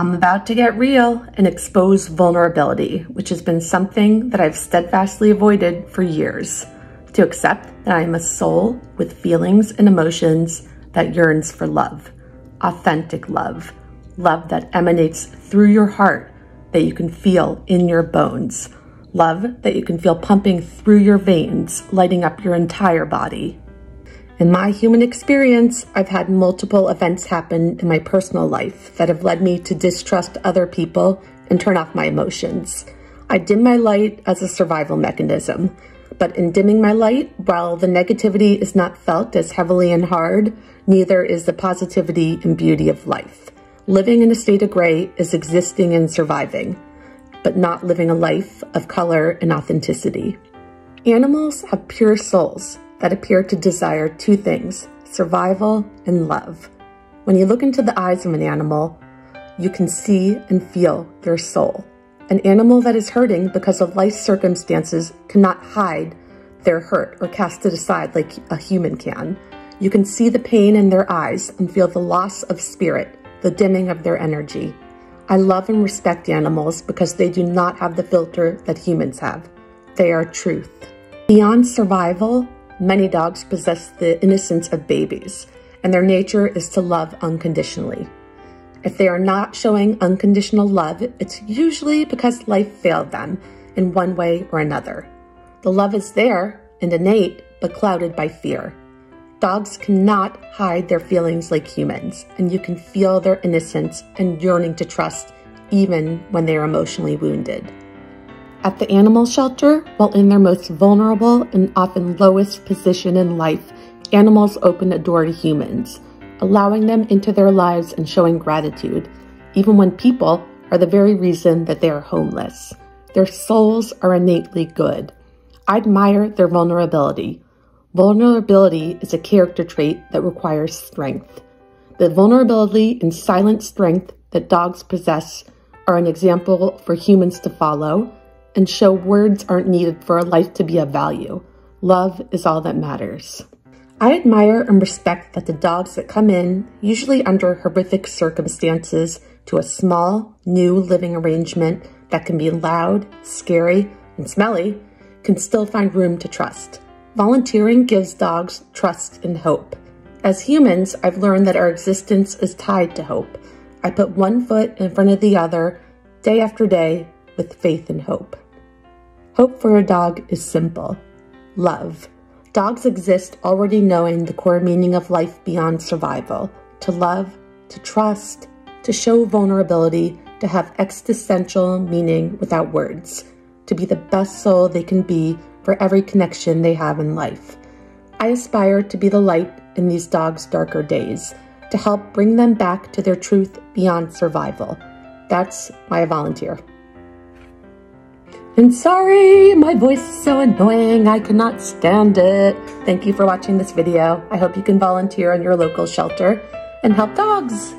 I'm about to get real and expose vulnerability, which has been something that I've steadfastly avoided for years, to accept that I am a soul with feelings and emotions that yearns for love, authentic love, love that emanates through your heart, that you can feel in your bones, love that you can feel pumping through your veins, lighting up your entire body. In my human experience, I've had multiple events happen in my personal life that have led me to distrust other people and turn off my emotions. I dim my light as a survival mechanism, but in dimming my light, while the negativity is not felt as heavily and hard, neither is the positivity and beauty of life. Living in a state of gray is existing and surviving, but not living a life of color and authenticity. Animals have pure souls that appear to desire two things, survival and love. When you look into the eyes of an animal, you can see and feel their soul. An animal that is hurting because of life circumstances cannot hide their hurt or cast it aside like a human can. You can see the pain in their eyes and feel the loss of spirit, the dimming of their energy. I love and respect animals because they do not have the filter that humans have. They are truth. Beyond survival, many dogs possess the innocence of babies, and their nature is to love unconditionally. If they are not showing unconditional love, it's usually because life failed them in one way or another. The love is there and innate, but clouded by fear. Dogs cannot hide their feelings like humans, and you can feel their innocence and yearning to trust even when they are emotionally wounded. At the animal shelter, while in their most vulnerable and often lowest position in life, animals open a door to humans, allowing them into their lives and showing gratitude, even when people are the very reason that they are homeless. Their souls are innately good. I admire their vulnerability. Vulnerability is a character trait that requires strength. The vulnerability and silent strength that dogs possess are an example for humans to follow, and show words aren't needed for a life to be of value. Love is all that matters. I admire and respect that the dogs that come in, usually under horrific circumstances, to a small, new living arrangement that can be loud, scary, and smelly, can still find room to trust. Volunteering gives dogs trust and hope. As humans, I've learned that our existence is tied to hope. I put one foot in front of the other, day after day, with faith and hope. Hope for a dog is simple. Love. Dogs exist already knowing the core meaning of life beyond survival. To love, to trust, to show vulnerability, to have existential meaning without words, to be the best soul they can be for every connection they have in life. I aspire to be the light in these dogs' darker days, to help bring them back to their truth beyond survival. That's why I volunteer. And sorry, my voice is so annoying, I cannot stand it. Thank you for watching this video. I hope you can volunteer in your local shelter and help dogs.